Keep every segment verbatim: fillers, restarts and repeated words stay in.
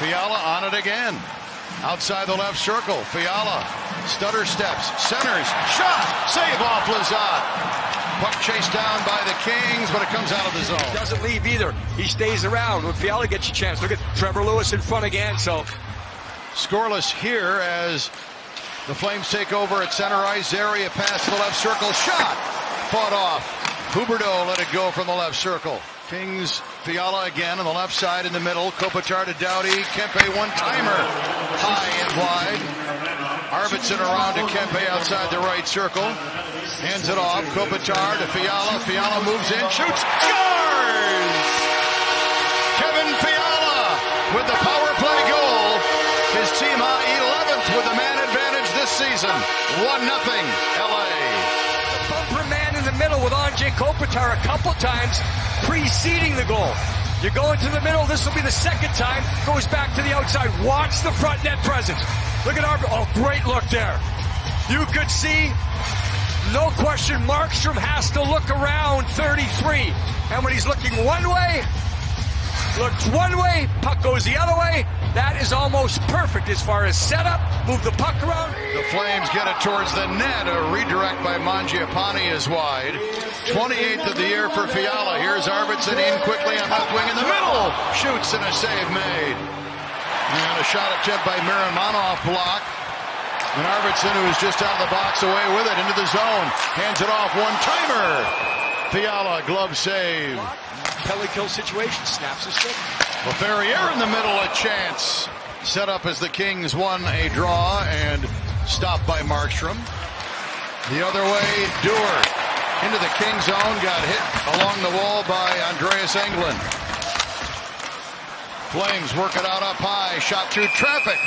Fiala on it again. Outside the left circle. Fiala stutter steps, centers, shot, save off Lazad. Puck chased down by the Kings, but it comes out of the zone. Doesn't leave either. He stays around. When Fiala gets a chance, look at Trevor Lewis in front again. So scoreless here as the Flames take over at center ice area. Pass to the left circle, shot, fought off. Huberdeau let it go from the left circle. Kings, Fiala again on the left side in the middle. Kopitar to Doughty. Kempe one-timer. High and wide. Arvidsson around to Kempe outside the right circle. Hands it off. Kopitar to Fiala. Fiala moves in, shoots, scores! Kevin Fiala with the power play goal. His team high eleventh with the man advantage this season. one nothing L A. The bumper man in the middle with Anze Kopitar a couple times preceding the goal. You're going to the middle. This will be the second time. Goes back to the outside. Watch the front net presence. Look at Arvidsson. Oh, great look there. You could see, no question, Markstrom has to look around thirty-three. And when he's looking one way, looks one way, puck goes the other way. That is almost perfect as far as setup. Move the puck around. The Flames get it towards the net. A redirect by Mangiapane is wide. twenty-eighth of the year for Fiala. Here's Arvidsson in quickly on left wing in the middle. Shoots and a save made. And a shot attempt by Mironov block. And Arvidsson, who's just out of the box, away with it into the zone. Hands it off. One-timer. Fiala, glove save. Kelly kill situation. Snaps his stick. Well, Ferrier in the middle, a chance. Set up as the Kings won a draw and stopped by Markstrom. The other way, Dewar into the King zone, got hit along the wall by Andreas England. Flames work it out up high, shot through traffic.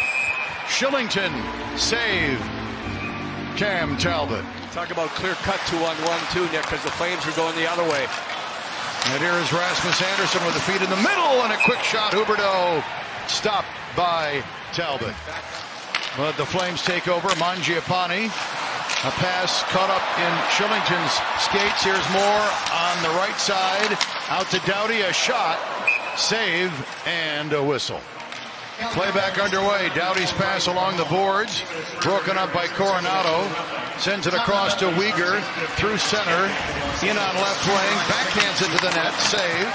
Shillington, save. Cam Talbot. Talk about clear cut two on one, too, Nick, because the Flames are going the other way. And here is Rasmus Anderson with the feet in the middle and a quick shot. Huberdeau stopped by Talbot. But the Flames take over. Mangiapane. A pass caught up in Shillington's skates. Here's Moore on the right side. Out to Doughty. A shot. Save and a whistle. Playback underway. Doughty's pass along the boards. Broken up by Coronado. Sends it across to Weegar. Through center. In on left wing. Backhands it to the net. Save.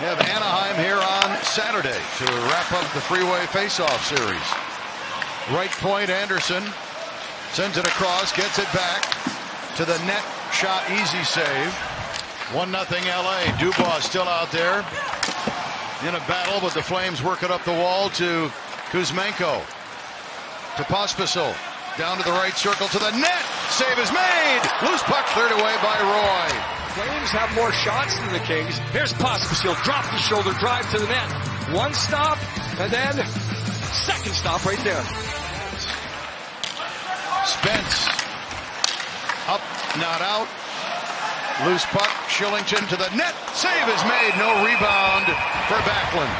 We have Anaheim here on Saturday to wrap up the freeway faceoff series. Right point, Anderson. Sends it across. Gets it back. To the net. Shot. Easy save. one nothing L A. Dubois still out there. In a battle, but the Flames work it up the wall to Kuzmenko. To Pospisil. Down to the right circle to the net. Save is made. Loose puck cleared away by Roy. Flames have more shots than the Kings. Here's Pospisil. Drop the shoulder. Drive to the net. One stop, and then second stop right there. Spence. Up, not out. Loose puck, Shillington to the net. Save is made. No rebound for Backlund.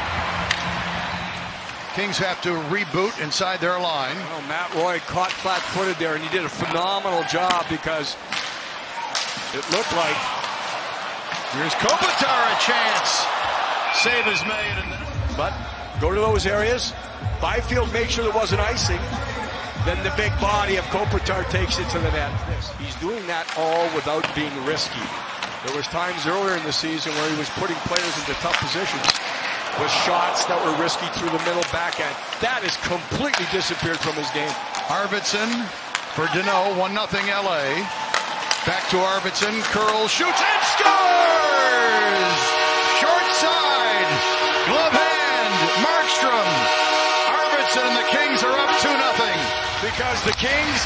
Kings have to reboot inside their line. Well, Matt Roy caught flat-footed there, and he did a phenomenal job because it looked like... Here's Kopitar, a chance. Save is made. And... But go to those areas. Byfield made sure there wasn't icing. Then the big body of Kopitar takes it to the net. He's doing that all without being risky. There was times earlier in the season where he was putting players into tough positions with shots that were risky through the middle backhand. That has completely disappeared from his game. Arvidsson for Deneau, one nothing L A. Back to Arvidsson, curls, shoots, and scores! Short side, glove hand, Markstrom. Arvidsson and the Kings are up two nothing. Because the Kings,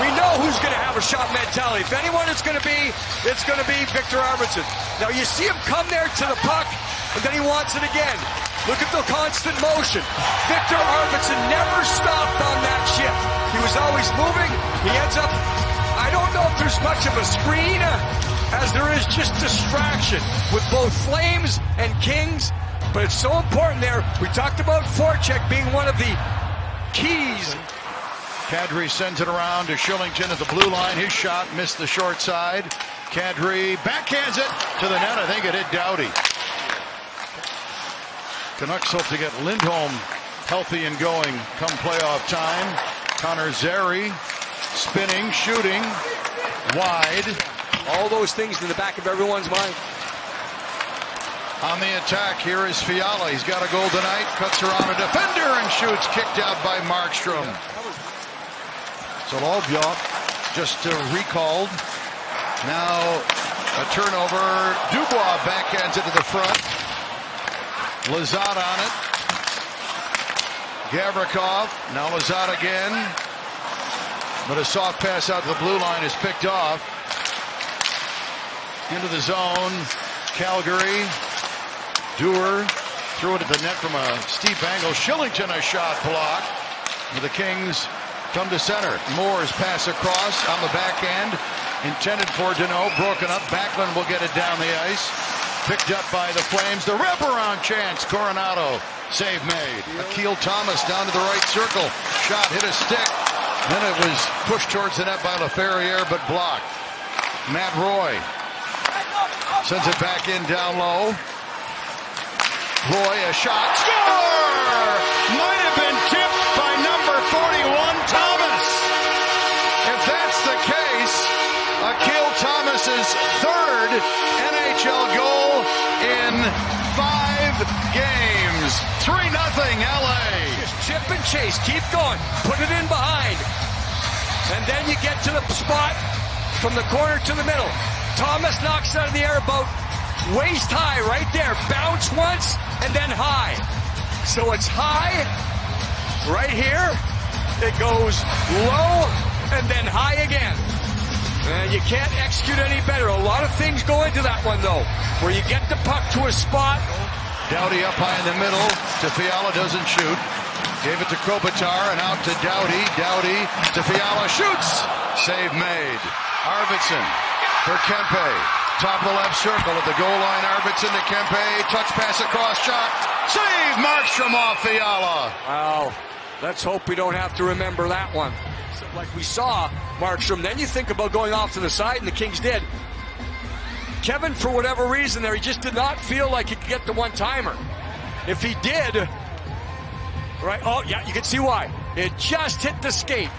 we know who's going to have a shot mentality. If anyone it's going to be, it's going to be Victor Arvidsson. Now you see him come there to the puck, and then he wants it again. Look at the constant motion. Victor Arvidsson never stopped on that shift. He was always moving. He ends up, I don't know if there's much of a screen as there is just distraction with both Flames and Kings. But it's so important there. We talked about forecheck being one of the keys. Kadri sends it around to Shillington at the blue line. His shot missed the short side. Kadri backhands it to the net. I think it hit Doughty. Canucks hope to get Lindholm healthy and going come playoff time. Connor Zeri spinning, shooting, wide. All those things in the back of everyone's mind. On the attack, here is Fiala. He's got a goal tonight, cuts around a defender and shoots, kicked out by Markstrom. So Lobjok just uh, recalled. Now a turnover. Dubois backhands it to the front. Lazad on it. Gavrikov. Now Lazad again. But a soft pass out to the blue line is picked off. Into the zone. Calgary. Dewar threw it at the net from a steep angle. Shillington a shot block. The Kings come to center. Moore's pass across on the backhand. Intended for Deneau. Broken up. Backlund will get it down the ice. Picked up by the Flames. The wraparound chance. Coronado. Save made. Akil Thomas down to the right circle. Shot hit a stick. Then it was pushed towards the net by Laferriere, but blocked. Matt Roy sends it back in down low. Roy, a shot. Score! Might have been tipped by number forty-one, Thomas. If that's the case, Akil Thomas's third N H L goal in five games. three nothing L A. Just chip and chase. Keep going. Put it in behind. And then you get to the spot from the corner to the middle. Thomas knocks it out of the air about waist high right there. Bounce once and then high. So it's high right here. It goes low and then high again. And you can't execute any better. A lot of things go into that one, though, where you get the puck to a spot. Doughty up high in the middle. To Fiala, doesn't shoot. Gave it to Kopitar and out to Doughty. Doughty to Fiala, shoots. Save made. Arvidsson for Kempe. Top of the left circle at the goal line. Arvidsson to Kempe. Touch pass across, shot. Save. Markstrom off Fiala. Wow. Let's hope we don't have to remember that one. Like we saw Markstrom. Then you think about going off to the side, and the Kings did. Kevin, for whatever reason there, he just did not feel like he could get the one-timer. If he did, right? Oh, yeah, you can see why. It just hit the skate.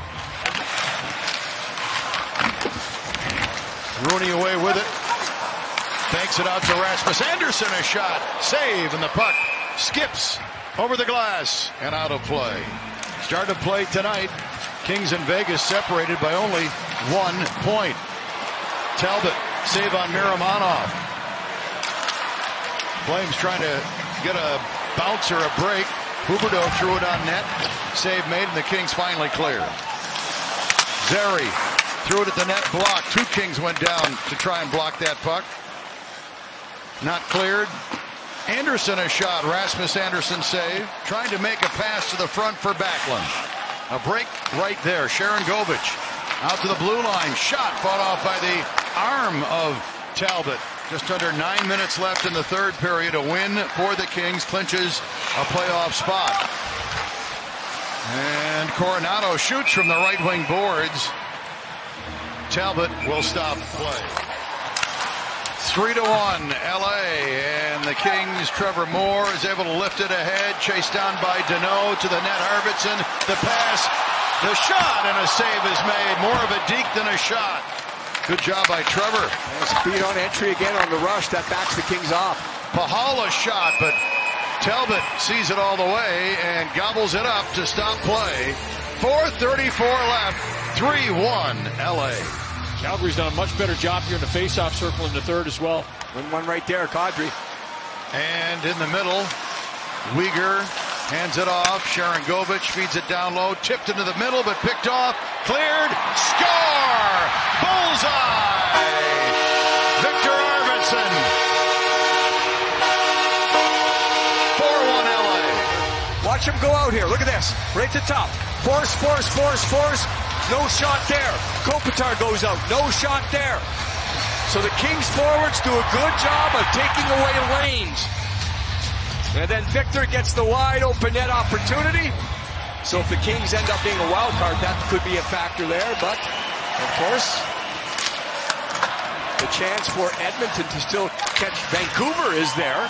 Rooney away with it. Banks it out to Rasmus Anderson. A shot. Save, and the puck skips over the glass and out of play. Start to play tonight. Kings and Vegas separated by only one point. Talbot, save on Mironov. Flames trying to get a bounce or a break. Huberdeau threw it on net. Save made, and the Kings finally clear. Zeri threw it at the net, block. Two Kings went down to try and block that puck. Not cleared. Anderson a shot. Rasmus Anderson save. Trying to make a pass to the front for Backlund. A break right there. Sharon Govich out to the blue line. Shot fought off by the arm of Talbot. Just under nine minutes left in the third period. A win for the Kings clinches a playoff spot. And Coronado shoots from the right wing boards. Talbot will stop play. Three to one, L A, and the Kings. Trevor Moore is able to lift it ahead, chased down by Deneau to the net. Arvidsson, the pass, the shot, and a save is made. More of a deke than a shot. Good job by Trevor. And speed on entry again on the rush. That backs the Kings off. Pahala's shot, but Talbot sees it all the way and gobbles it up to stop play. four thirty-four left, three one, L A. Calgary's done a much better job here in the face-off circle in the third as well. Win one right there, Kadri. And in the middle, Weegar hands it off. Sharon Govich feeds it down low. Tipped into the middle, but picked off. Cleared. Score! Bullseye! Victor Arvidsson. four one L A. Watch him go out here. Look at this. Right to top. Force, force, force, force. No shot there. Kopitar goes out. No shot there. So the Kings forwards do a good job of taking away lanes. And then Victor gets the wide open net opportunity. So if the Kings end up being a wild card, that could be a factor there. But, of course, the chance for Edmonton to still catch Vancouver is there.